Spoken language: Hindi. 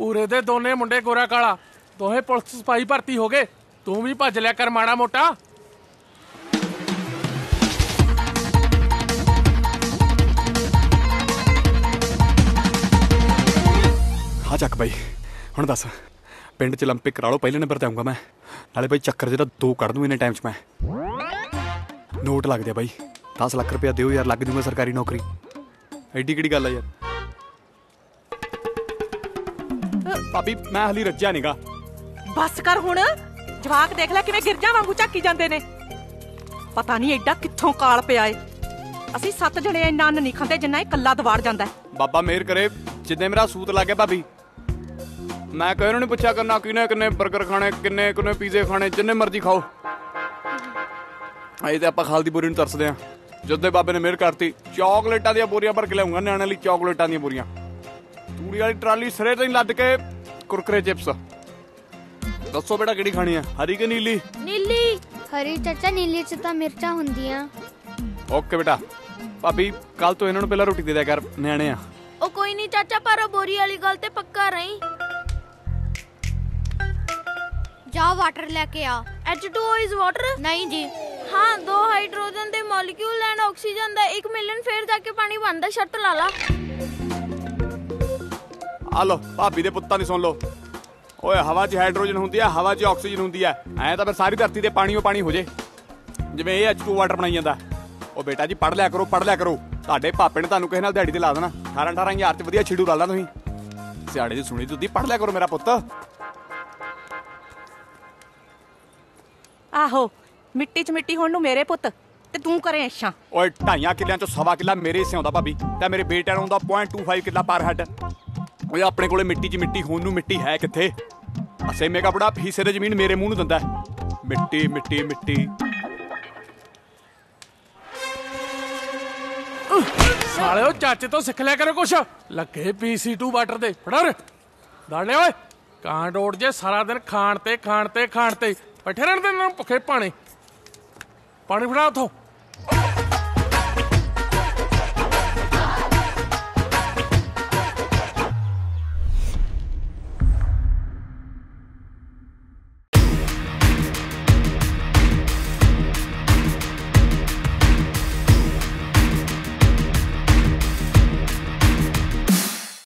पूरे दे दोने मुंडे गोरा काला दोहे पुलिस सिपाही भर्ती हो गए। तू भी भज लिया कर माड़ा मोटा। हाँ चक भाई हुण दस पिंड च ओलंपिक करा लो पहले नंबर ते आऊँगा मैं। नाले भाई चक्कर जिहड़ा दो कढ़ दूँ इन्ने टाइम च मैं। नोट लग दिया भाई 10 लाख रुपया दो यार लग दूंगा सरकारी नौकरी। एडी किहड़ी गल है यार भाभी मैं हली रज्जा नहीं गा। बस कर हुण जवाक देख लै किवें गिरजा वांगू झाकी जांदे ने। पता नहीं एडा कित्थों काल पिया है। असीं 7 जणे इन्ना अन्न नहीं खांदे जिन्ना इह कल्ला दवाड़ जांदा है। बाबा मेहर करे जिद्दे मेरा सूत लग गया भाभी मैं कहिनू नहीं पुछा करना किने किने बर्गर खाने किने किने पीजे खाने जिन्ने मर्जी खाओ। अजे तां आपां खाल दी बोरी नूं तरसदे आ। जिद्दे बाबे ने मेहर करती चॉकलेटां दियां बोरियां भर के लिआऊंगा निआणिआं लई चॉकलेटां दियां बोरियां। तूड़ी वाली ट्राली सिरे ते लद के कुरकुरे चिप्स। दसो बेटा केड़ी खानी है हरी के नीली? नीली हरी चाचा, नीली च तां मिर्चां हुंदियां। ओके बेटा भाभी कल तो इन्हां नूं पहला रोटी दे दिया कर न्याणे आ। ओ कोई नहीं चाचा पर बोरी वाली गल ते पक्का रही। जा वाटर लेके आ। H2O is water? नहीं जी। हाँ 2 हाइड्रोजन दे मॉलिक्यूल एंड ऑक्सीजन दा 1 मिलियन फेर जाके पानी बनदा। शर्त ला ला। आलो भाभी दे पुत्ता नहीं सुन लो। ओए हवा च हाइड्रोजन होंदी है हवा च ऑक्सीजन होंदी है। ऐ तां फिर सारी धरती ते पानी पानी हो जे जिवें ये H2 वाटर बनाई जांदा। ओ बेटा जी पढ़ लिया करो पढ़ लिया करो। तुहाडे पापे ने तुहानू किसे नाल दिहाड़ी ते ला देना। 18-18 हज़ार च वधिया छिड़ू ला ला तुसीं। सियाड़े दी सुणी तुसीं पढ़ लिया करो मेरा पुत्त। आहो मिट्टी च मिट्टी होण नू मेरे पुत्त ते तू करे ऐशां। ओए 2.5 किल्लियां चों 1.25 किल्ला मेरे हिस्से आउंदा भाभी ते मेरे बेटे नू आउंदा 0.25 किल्ला पर हैड। ओए अपने कोले मिट्टी च मिट्टी होण नू मिट्टी है किथे? असे मेगा बड़ा हिस्से दी जमीन मेरे मूंह नू दिंदा है। मिट्टी मिट्टी मिट्टी सालेओ चाचे तो सिख लिया करो कुछ। लगे PC2 वाटर दे फड़ा रे दाड़े। ओए कांड ओड़ जे सारा दिन खाण ते बैठे रहण दे भुखे पाने। पानी फड़ा उथों।